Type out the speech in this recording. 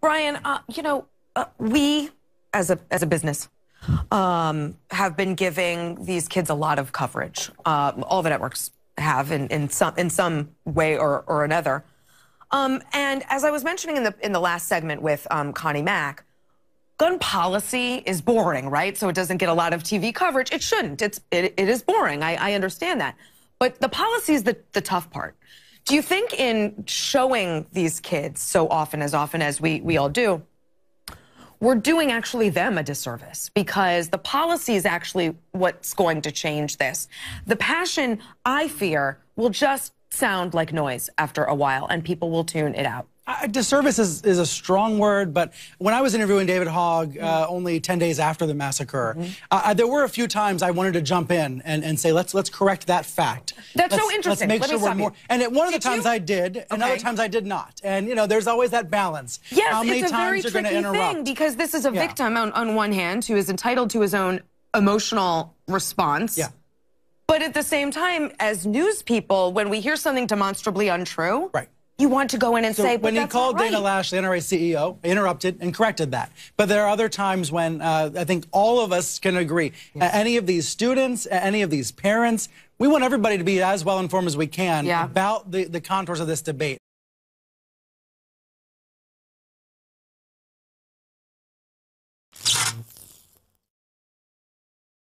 Brian, we as a business have been giving these kids a lot of coverage. All the networks have in some way or another. And as I was mentioning in the last segment with Connie Mack, gun policy is boring, right? So it doesn't get a lot of TV coverage. It shouldn't. It is boring. I understand that. But the policy is the tough part. Do you think in showing these kids so often as we all do, we're doing actually them a disservice? Because the policy is actually what's going to change this. The passion, I fear, will just sound like noise after a while, and people will tune it out. Disservice is a strong word, but when I was interviewing David Hogg only 10 days after the massacre, there were a few times I wanted to jump in and say, let's correct that fact. That's so interesting. Let's make sure we're more. And one of the times I did, and other times I did not. And, you know, there's always that balance. Yes, how many times you're going to interrupt. It's a very tricky thing, because this is a victim on one hand who is entitled to his own emotional response. Yeah. But at the same time, as news people, when we hear something demonstrably untrue, right, you want to go in and say, but that's not right. When he called Dana Lash, the NRA CEO, interrupted and corrected that. But there are other times when I think all of us can agree. Yes. Any of these students, any of these parents, we want everybody to be as well informed as we can about the contours of this debate.